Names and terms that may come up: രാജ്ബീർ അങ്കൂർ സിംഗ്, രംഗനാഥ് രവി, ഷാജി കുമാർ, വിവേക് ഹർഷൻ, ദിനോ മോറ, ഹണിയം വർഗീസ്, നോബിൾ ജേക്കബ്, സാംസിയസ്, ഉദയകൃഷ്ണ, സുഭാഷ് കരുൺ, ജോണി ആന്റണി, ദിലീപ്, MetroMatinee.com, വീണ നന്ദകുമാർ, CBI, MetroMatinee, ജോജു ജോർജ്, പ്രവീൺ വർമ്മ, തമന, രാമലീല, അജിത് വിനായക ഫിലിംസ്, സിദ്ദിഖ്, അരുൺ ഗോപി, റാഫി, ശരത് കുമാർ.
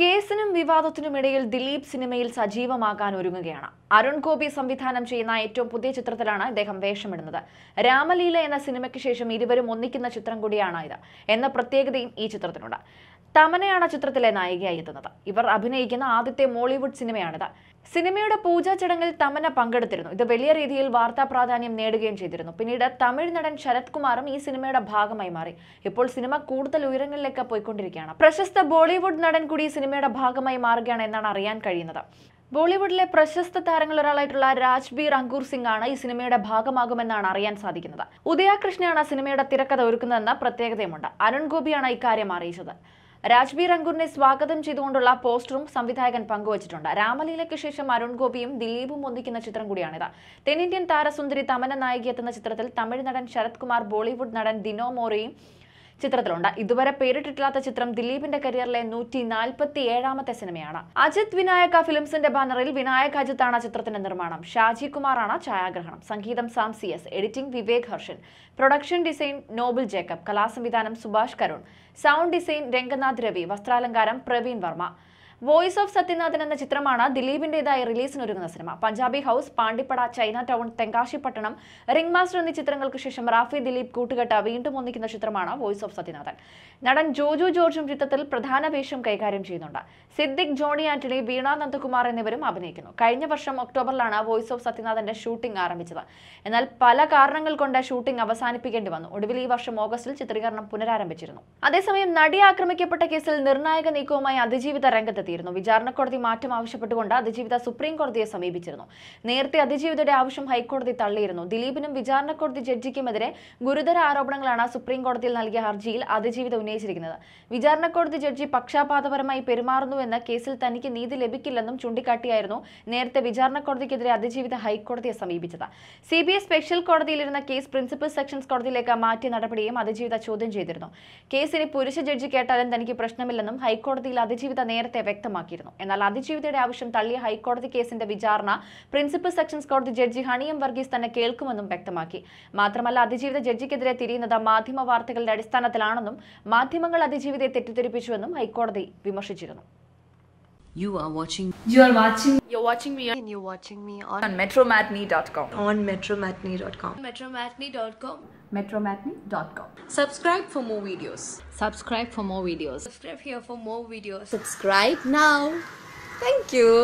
കേസിനും വിവാദത്തിനുമിടയിൽ ദിലീപ് സിനിമയിൽ സജീവമാകാൻ ഒരുങ്ങുകയാണ്. അരുൺ ഗോപി സംവിധാനം ചെയ്യുന്ന ഏറ്റവും പുതിയ ചിത്രത്തിലാണ് ഇദ്ദേഹം വേഷമിടുന്നത്. രാമലീല എന്ന സിനിമയ്ക്ക് ശേഷം ഇരുവരും ഒന്നിക്കുന്ന ചിത്രം കൂടിയാണ് ഇത് എന്ന പ്രത്യേകതയും ഈ ചിത്രത്തിനുണ്ട്. തമനയാണ് ചിത്രത്തിലെ നായികയായി എത്തുന്നത്. ഇവർ അഭിനയിക്കുന്ന ആദ്യത്തെ മോളിവുഡ് സിനിമയാണിത്. സിനിമയുടെ പൂജാ ചടങ്ങിൽ തമന പങ്കെടുത്തിരുന്നു. ഇത് വലിയ രീതിയിൽ വാർത്താ പ്രാധാന്യം നേടുകയും ചെയ്തിരുന്നു. പിന്നീട് തമിഴ് നടൻ ശരത് കുമാറും ഈ സിനിമയുടെ ഭാഗമായി മാറി. ഇപ്പോൾ സിനിമ കൂടുതൽ ഉയരങ്ങളിലേക്ക് പോയിക്കൊണ്ടിരിക്കുകയാണ്. പ്രശസ്ത ബോളിവുഡ് നടൻ കൂടി സിനിമയുടെ ഭാഗമായി മാറുകയാണ് എന്നാണ് അറിയാൻ കഴിയുന്നത്. ബോളിവുഡിലെ പ്രശസ്ത താരങ്ങളിലൊരാളായിട്ടുള്ള രാജ്ബീർ അങ്കൂർ സിംഗ് ആണ് ഈ സിനിമയുടെ ഭാഗമാകുമെന്നാണ് അറിയാൻ സാധിക്കുന്നത്. ഉദയകൃഷ്ണയാണ് സിനിമയുടെ തിരക്കഥ ഒരുക്കുന്നതെന്ന പ്രത്യേകതയുമുണ്ട്. അരുൺ ഗോപിയാണ് ഇക്കാര്യം അറിയിച്ചത്. രാജ്ബീർ അങ്കൂറിനെ സ്വാഗതം ചെയ്തുകൊണ്ടുള്ള പോസ്റ്ററും സംവിധായകൻ പങ്കുവച്ചിട്ടുണ്ട്. രാമലീലയ്ക്ക് ശേഷം അരുൺ ഗോപിയും ദിലീപും ഒന്നിക്കുന്ന ചിത്രം കൂടിയാണിത്. തെന്നിന്ത്യൻ താരസുന്ദരി തമന നായികയെത്തുന്ന ചിത്രത്തിൽ തമിഴ് നടൻ ശരത് കുമാർ, ബോളിവുഡ് നടൻ ദിനോ മോറയും ചിത്രത്തിലുണ്ട്. ഇതുവരെ പേരിട്ടിട്ടില്ലാത്ത ചിത്രം ദിലീപിന്റെ കരിയറിലെ 147-ാമത്തെ സിനിമയാണ്. അജിത് വിനായക ഫിലിംസിന്റെ ബാനറിൽ വിനായക അജിത് ആണ് ചിത്രത്തിന്റെ നിർമ്മാണം. ഷാജി കുമാറാണ് ഛായാഗ്രഹണം. സംഗീതം സാംസിയസ്, editing വിവേക് ഹർഷൻ, production design നോബിൾ ജേക്കബ്, കലാസംവിധാനം സുഭാഷ് കരുൺ, സൗണ്ട് ഡിസൈൻ രംഗനാഥ് രവി, വസ്ത്രാലങ്കാരം പ്രവീൺ വർമ്മ. വോയിസ് ഓഫ് സത്യനാഥൻ എന്ന ചിത്രമാണ് ദിലീപിന്റേതായി റിലീസിനൊരുങ്ങുന്ന cinema. Punjabi house, Pandippada, China town, Thenkasipattanam, ring master എന്നീ ചിത്രങ്ങൾക്ക് ശേഷം റാഫി ദിലീപ് കൂട്ടുകെട്ട് വീണ്ടും ഒന്നിക്കുന്ന ചിത്രമാണ് വോയിസ് ഓഫ് സത്യനാഥൻ. നടൻ ജോജു ജോർജും ചിത്രത്തിൽ പ്രധാന വേഷം കൈകാര്യം ചെയ്യുന്നുണ്ട്. സിദ്ദിഖ്, ജോണി ആന്റണി, വീണ നന്ദകുമാർ എന്നിവരും അഭിനയിക്കുന്നു. കഴിഞ്ഞ വർഷം ഒക്ടോബറിലാണ് വോയിസ് ഓഫ് സത്യനാഥന്റെ ഷൂട്ടിംഗ് ആരംഭിച്ചത്. എന്നാൽ പല കാരണങ്ങൾ കൊണ്ട് ഷൂട്ടിംഗ് അവസാനിപ്പിക്കേണ്ടി വന്നു. ഒടുവിൽ ഈ വർഷം ഓഗസ്റ്റിൽ ചിത്രീകരണം പുനരാരംഭിച്ചിരുന്നു. അതേസമയം നടി ആക്രമിക്കപ്പെട്ട കേസിൽ നിർണായക നീക്കവുമായി അതിജീവിത രംഗത്ത്. വിചാരണ കോടതി മാറ്റം ആവശ്യപ്പെട്ടുകൊണ്ട് അതിജീവിത സുപ്രീം കോടതിയെ സമീപിച്ചിരുന്നു. നേരത്തെ അതിജീവിതയുടെ ആവശ്യം ഹൈക്കോടതി തള്ളിയിരുന്നു. ദിലീപിനും വിചാരണ കോടതി ജഡ്ജിക്കുമെതിരെ ഗുരുതര ആരോപണങ്ങളാണ് സുപ്രീം കോടതിയിൽ നൽകിയ ഹർജിയിൽ അതിജീവിത ഉന്നയിച്ചിരിക്കുന്നത്. വിചാരണ കോടതി ജഡ്ജി പക്ഷാപാതപരമായി പെരുമാറുന്നുവെന്ന്, കേസിൽ തനിക്ക് നീതി ലഭിക്കില്ലെന്നും ചൂണ്ടിക്കാട്ടിയായിരുന്നു നേരത്തെ വിചാരണ കോടതിക്കെതിരെ അതിജീവിത ഹൈക്കോടതിയെ സമീപിച്ചത്. CBI സ്പെഷ്യൽ കോടതിയിലിരുന്ന കേസ് പ്രിൻസിപ്പൽ സെക്ഷൻസ് കോടതിയിലേക്ക് മാറ്റിയ നടപടിയും അതിജീവിത ചോദ്യം ചെയ്തിരുന്നു. കേസിന് പുരുഷ ജഡ്ജി കേട്ടാലും തനിക്ക് പ്രശ്നമില്ലെന്നും ഹൈക്കോടതിയിൽ അതിജീവിത നേരത്തെ വ്യക്തമാക്കിയിരുന്നു. എന്നാൽ അതിജീവിതയുടെ ആവശ്യം തള്ളിയ ഹൈക്കോടതി കേസിന്റെ വിചാരണ പ്രിൻസിപ്പൽ സെക്ഷൻസ് കോടതി ജഡ്ജി ഹണിയം വർഗീസ് തന്നെ കേൾക്കുമെന്നും വ്യക്തമാക്കി. മാത്രമല്ല, അതിജീവിത ജഡ്ജിക്കെതിരെ തിരിയുന്നത് മാധ്യമ വാർത്തകളുടെ അടിസ്ഥാനത്തിലാണെന്നും മാധ്യമങ്ങൾ അതിജീവിതയെ തെറ്റിദ്ധരിപ്പിച്ചുവെന്നും ഹൈക്കോടതി വിമർശിച്ചിരുന്നു. You are watching me on MetroMatinee.com. On MetroMatinee.com. MetroMatinee.com. MetroMatinee.com. Subscribe for more videos. Subscribe for more videos. Subscribe here for more videos. Subscribe now. Thank you.